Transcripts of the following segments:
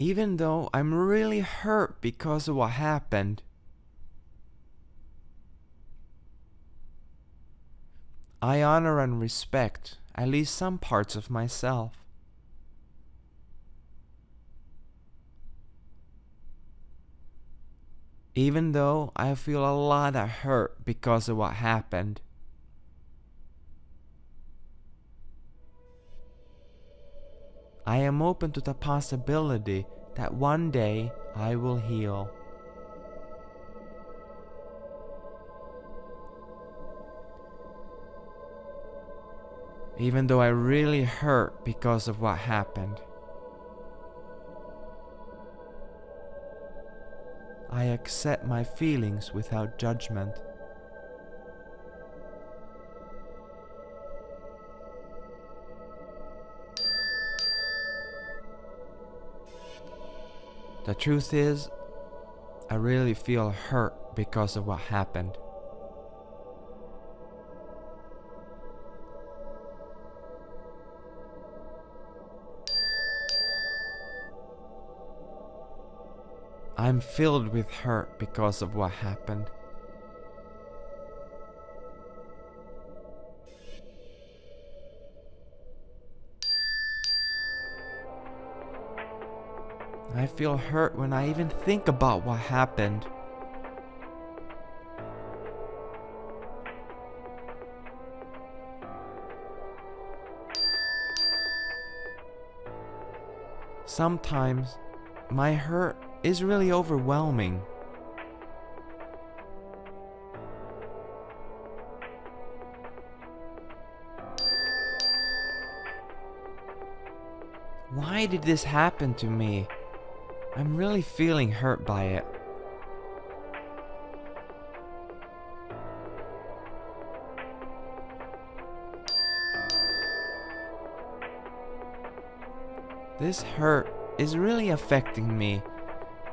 even though I'm really hurt because of what happened. I honor and respect at least some parts of myself. Even though I feel a lot of hurt because of what happened. I am open to the possibility that one day I will heal. Even though I really hurt because of what happened. I accept my feelings without judgment. The truth is, I really feel hurt because of what happened. I'm filled with hurt because of what happened. I feel hurt when I even think about what happened. Sometimes, my hurt is really overwhelming. Why did this happen to me? I'm really feeling hurt by it. This hurt is really affecting me.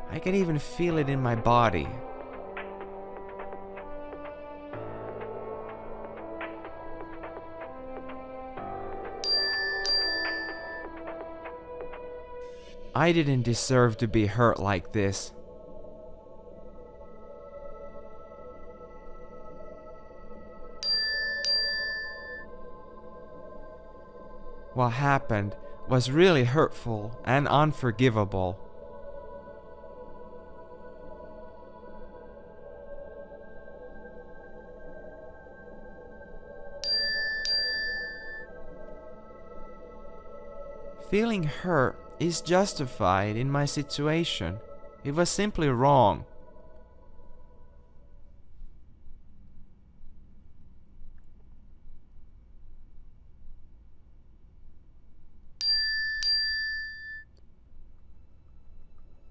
I can even feel it in my body. I didn't deserve to be hurt like this. What happened was really hurtful and unforgivable. Feeling hurt is justified in my situation. It was simply wrong.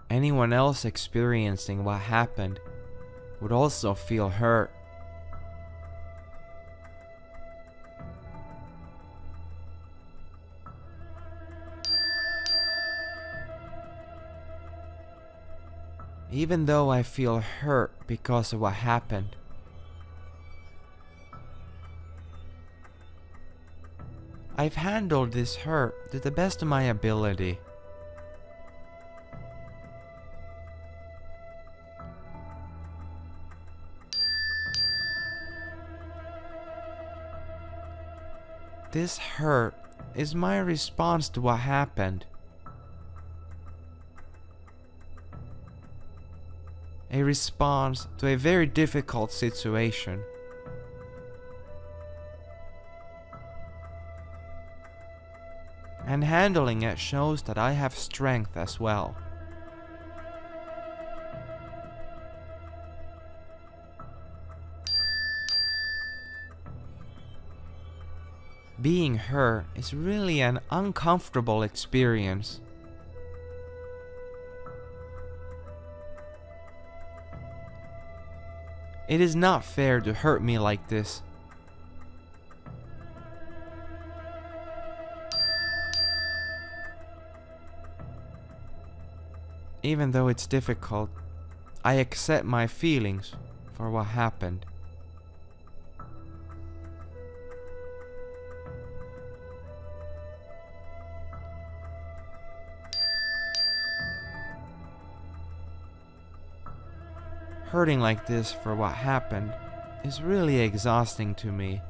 Anyone else experiencing what happened would also feel hurt. Even though I feel hurt because of what happened, I've handled this hurt to the best of my ability. This hurt is my response to what happened. A response to a very difficult situation. And handling it shows that I have strength as well. Being hurt is really an uncomfortable experience. It is not fair to hurt me like this. Even though it's difficult, I accept my feelings for what happened. hurting like this for what happened is really exhausting to me.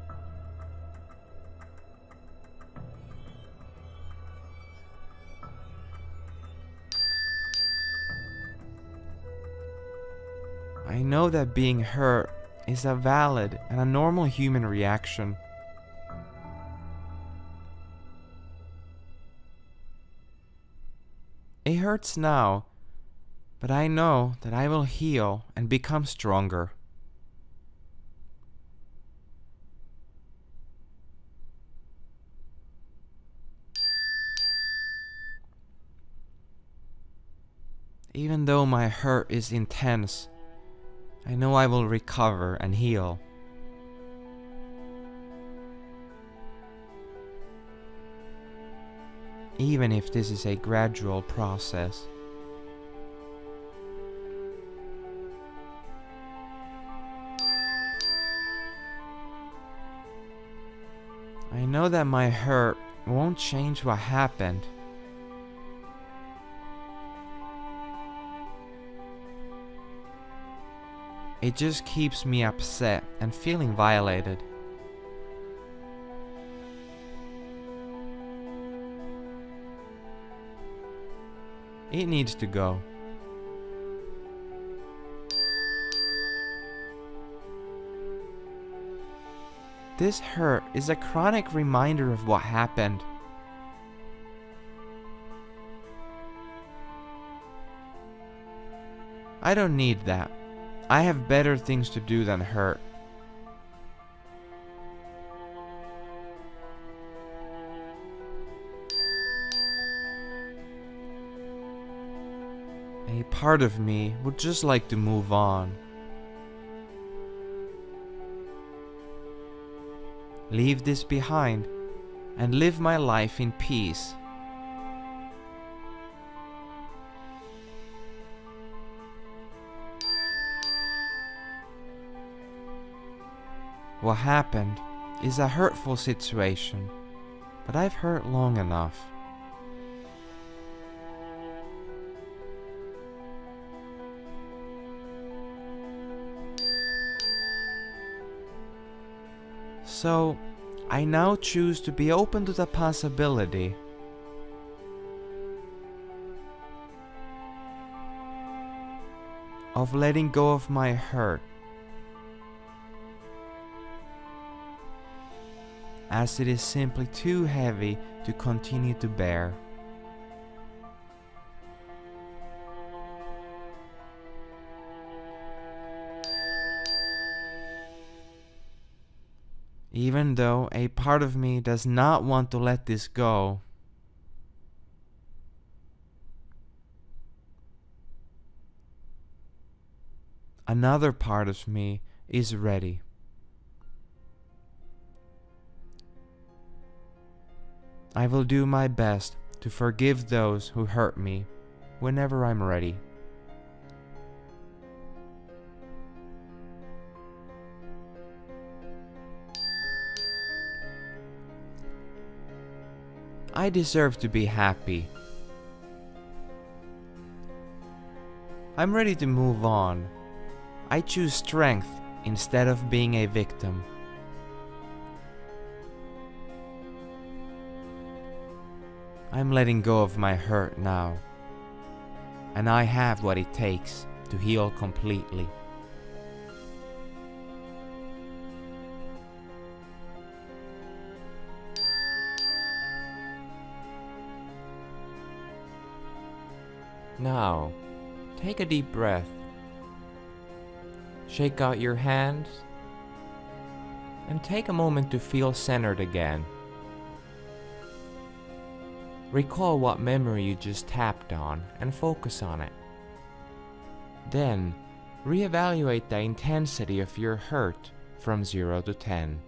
I know that being hurt is a valid and a normal human reaction. It hurts now, but I know that I will heal and become stronger. Even though my hurt is intense, I know I will recover and heal. Even if this is a gradual process. I know that my hurt won't change what happened. It just keeps me upset and feeling violated. It needs to go. This hurt is a chronic reminder of what happened. I don't need that. I have better things to do than hurt. A part of me would just like to move on. Leave this behind and live my life in peace. What happened is a hurtful situation, but I've hurt long enough. So, I now choose to be open to the possibility. Of letting go of my hurt. As it is simply too heavy to continue to bear. Even though a part of me does not want to let this go, another part of me is ready. I will do my best to forgive those who hurt me whenever I'm ready. I deserve to be happy. I'm ready to move on. I choose strength instead of being a victim. I'm letting go of my hurt now, and I have what it takes to heal completely. Now, take a deep breath, shake out your hands, and take a moment to feel centered again. Recall what memory you just tapped on and focus on it. Then, reevaluate the intensity of your hurt from 0 to 10.